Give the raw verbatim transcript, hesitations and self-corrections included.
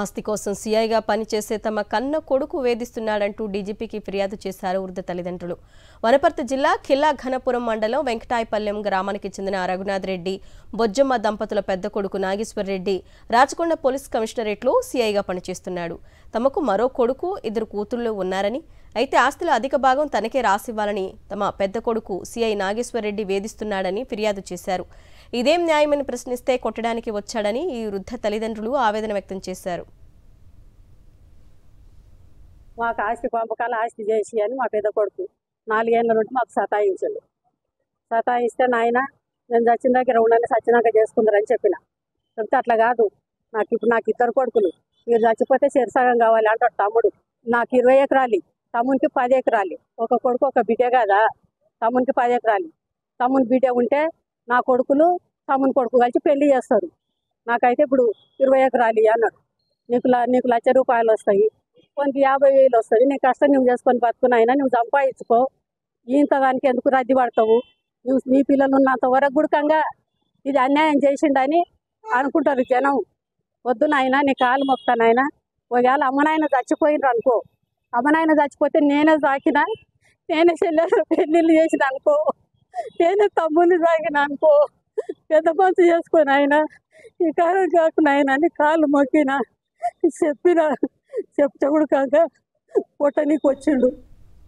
ఆస్తి కోసం సిఐగా పనిచేసే తమ కన్న కొడుకు వేధిస్తున్నాడంటూ డీజీపీకి ఫిర్యాదు చేశారు వృద్ధ తల్లిదండ్రులు. వనపర్తి జిల్లా ఖిల్లా ఘనపురం మండలం వెంకటాయపల్లెం గ్రామానికి చెందిన రఘునాథ్ రెడ్డి, బొజ్జమ్మ దంపతుల పెద్ద కొడుకు నాగేశ్వర రెడ్డి రాచకొండ పోలీస్ కమిషనరేట్లో సిఐగా పనిచేస్తున్నాడు. తమకు మరో కొడుకు, ఇద్దరు కూతుళ్లు ఉన్నారని, అయితే ఆస్తిలో అధిక భాగం తనకే రాసివ్వాలని తమ పెద్ద కొడుకు సిఐ నాగేశ్వర రెడ్డి వేధిస్తున్నాడని ఫిర్యాదు చేశారు. ఇదేం న్యాయమని ప్రశ్నిస్తే కొట్టడానికి వచ్చాడని ఈ వృద్ధ తల్లిదండ్రులు ఆవేదన వ్యక్తం చేశారు. మాకు ఆస్తి పంపకాలు ఆస్తి చేసి అని మా పెద్ద కొడుకు నాలుగేళ్ళ నుండి మాకు సతాయించాడు. సతాయిస్తే నాయన నేను చచ్చిన దగ్గర ఉండాలి, సచ్చినాక చేసుకుందరని చెప్పిన. చెప్తే అట్లా కాదు, నాకు ఇప్పుడు నాకు ఇద్దరు కొడుకులు, మీరు చచ్చిపోతే చెరసగం కావాలి అంటాడు తమ్ముడు. నాకు ఇరవై ఎకరాలు, తమ్మునికి పది ఎకరాలు, ఒక కొడుకు ఒక బిడ్డే కదా, తమ్మునికి పది ఎకరాలు. తమ్ముని బిడ్డే ఉంటే నా కొడుకులు తమ్ముని కొడుకు కలిసి పెళ్లి చేస్తారు. నాకైతే ఇప్పుడు ఇరవై ఎకరాలు అన్నాడు. నీకు నీకు లక్ష రూపాయలు వస్తాయి, కొన్ని యాభై వేలు వస్తుంది, నీ కష్టం నువ్వు చేసుకొని బతుకున్నాయినా నువ్వు సంపాదించుకో, ఇంత దానికి ఎందుకు రద్దీ పడతావు, నువ్వు నీ పిల్లలు ఉన్నంత వరకు గుడకంగా ఇది అన్యాయం చేసిండని అనుకుంటారు జనం. వద్దు నాయన, నీ కాలు మొక్తానాయన, ఒకవేళ అమ్మనాయన చచ్చిపోయినరు అనుకో, అమ్మనాయన చచ్చిపోతే నేనే సాకినా, నేనే చెల్లెలు పెళ్ళిళ్ళు చేసిన అనుకో, నేనే తమ్ముని సాగిన అనుకో, పెద్ద పంచు చేసుకొని ఆయన ఈ కాలం కాకుండా ఆయన అని కాళ్ళు మొక్కినా చెప్పినా, చెప్తే కూడా కాక పొట్టనికి వచ్చిండు.